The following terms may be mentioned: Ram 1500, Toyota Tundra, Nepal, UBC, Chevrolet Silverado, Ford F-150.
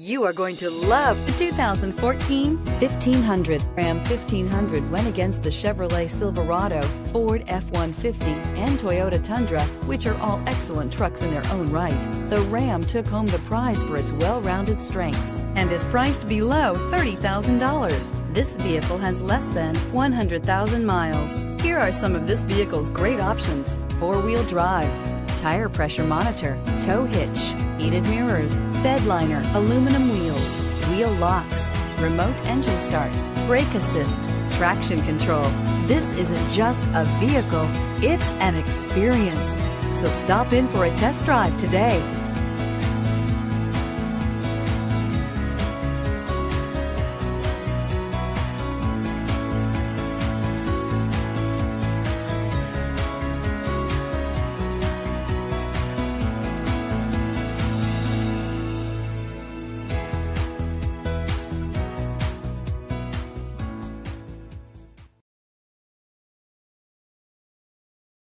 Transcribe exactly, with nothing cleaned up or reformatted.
You are going to love the two thousand fourteen fifteen hundred. Ram fifteen hundred went against the Chevrolet Silverado, Ford F one fifty, and Toyota Tundra, which are all excellent trucks in their own right. The Ram took home the prize for its well-rounded strengths and is priced below thirty thousand dollars. This vehicle has less than one hundred thousand miles. Here are some of this vehicle's great options: four-wheel drive, tire pressure monitor, tow hitch, heated mirrors, bed liner, aluminum wheels, wheel locks, remote engine start, brake assist, traction control. This isn't just a vehicle, it's an experience. So stop in for a test drive today.